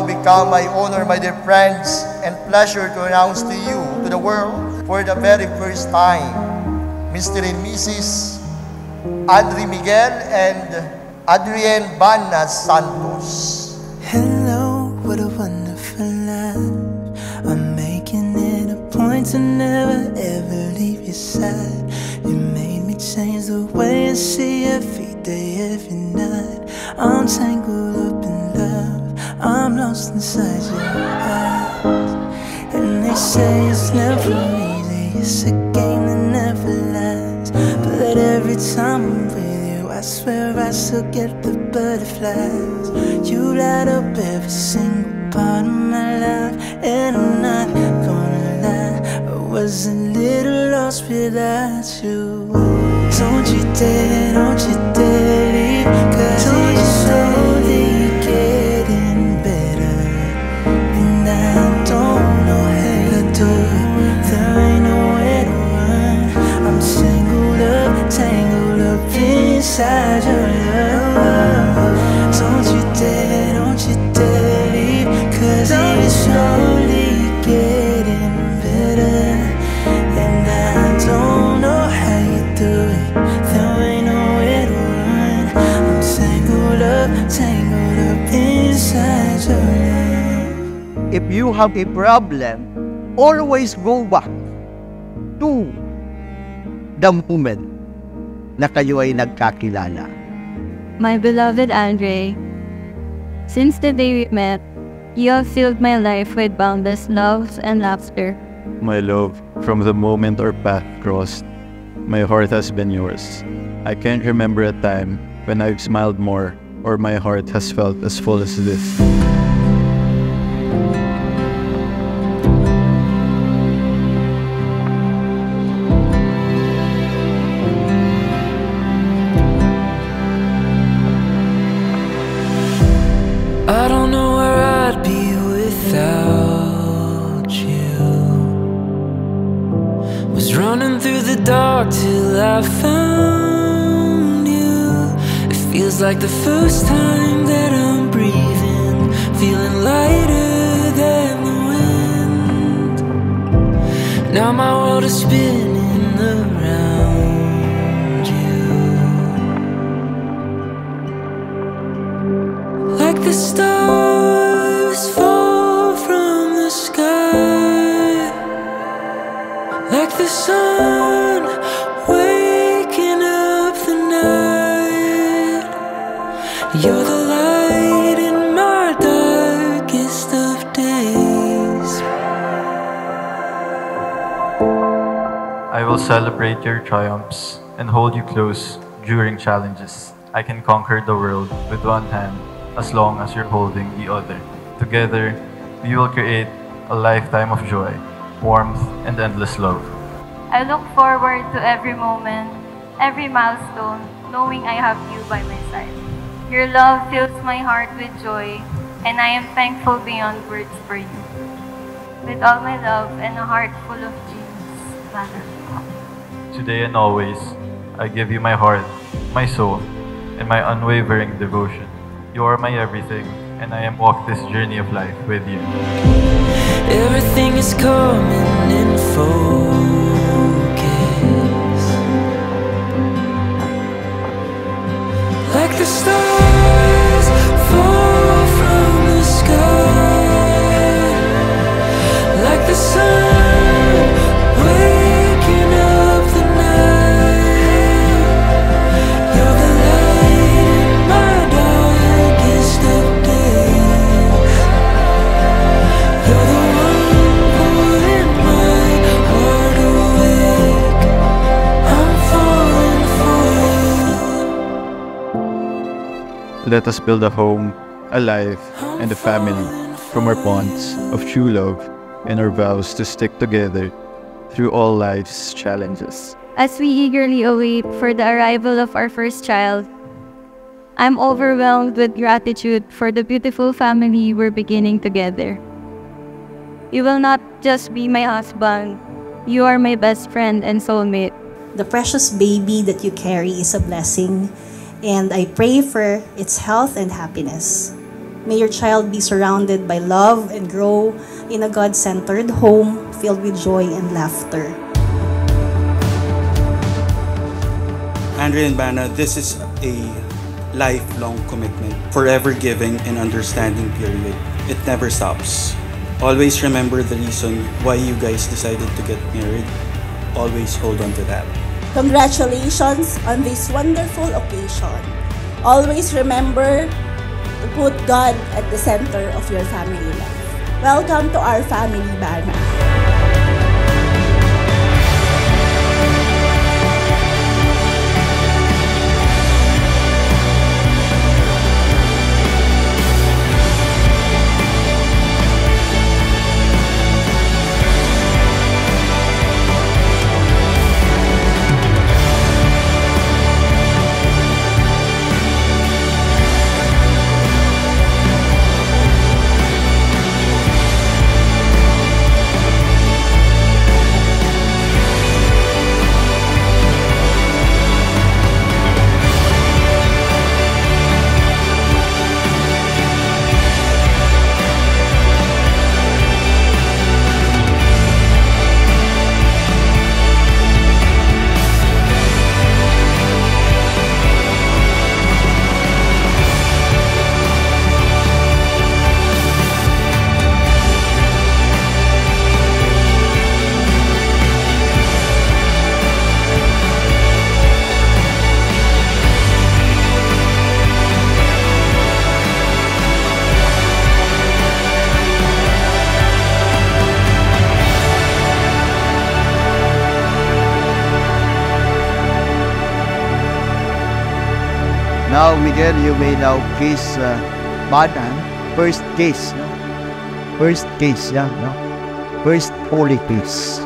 now become my honor, my dear friends, and pleasure to announce to you, to the world, for the very first time, Mr. and Mrs. Andre Miguel and Adrienne Banas Santos. Hello, what a wonderful life. I'm making it a point to never ever leave your side. You made me change the way I see every day, every night. I'm tangled up in love, I'm lost inside your eyes. And they say it's never easy, it's a game that never lasts. But that every time I'm with you, I swear I still get the butterflies. You light up every single part of my life, and I'm not gonna lie, I was a little lost without you. Don't you dare leave, 'cause it's slowly getting better, and I don't know how to do it. There ain't nowhere to run, I'm singled up, tangled up inside your love. Don't you dare leave, 'cause it's slowly getting better, and I don't know how you do it. There ain't nowhere to run, I'm tangled up inside your love. If you have a problem, always go back to the moment na kayo ay nagkakilala. My beloved Andre, since the day we met, you have filled my life with boundless loves and laughter. My love, from the moment our path crossed, my heart has been yours. I can't remember a time when I've smiled more or my heart has felt as full as this. I don't know where I'd be without you. Was running through the dark till I found you. It feels like the first time that I'm breathing, feeling lighter than the wind. Now my world is spinning around. The stars fall from the sky, like the sun waking up the night. You're the light in my darkest of days. I will celebrate your triumphs and hold you close during challenges. I can conquer the world with one hand, as long as you're holding the other. Together, we will create a lifetime of joy, warmth, and endless love. I look forward to every moment, every milestone, knowing I have you by my side. Your love fills my heart with joy, and I am thankful beyond words for you. With all my love and a heart full of dreams, Banna. Today and always, I give you my heart, my soul, and my unwavering devotion. You are my everything, and I am walking this journey of life with you. Everything is coming in focus, like the stars fall from the sky, like the sun waking up the night. You're the light in my let us build a home, a life, and a family from our bonds of true love and our vows to stick together through all life's challenges. As we eagerly await for the arrival of our first child, I'm overwhelmed with gratitude for the beautiful family we're beginning together. You will not just be my husband, you are my best friend and soulmate. The precious baby that you carry is a blessing, and I pray for its health and happiness. May your child be surrounded by love and grow in a God-centered home filled with joy and laughter. Andre and Banna, this is a lifelong commitment, forever giving and understanding period. It never stops. Always remember the reason why you guys decided to get married. Always hold on to that. Congratulations on this wonderful occasion. Always remember to put God at the center of your family life. Welcome to our family, Banna. Now, Miguel, you may now kiss Banna. First kiss, no? First kiss, yeah, no? First holy kiss.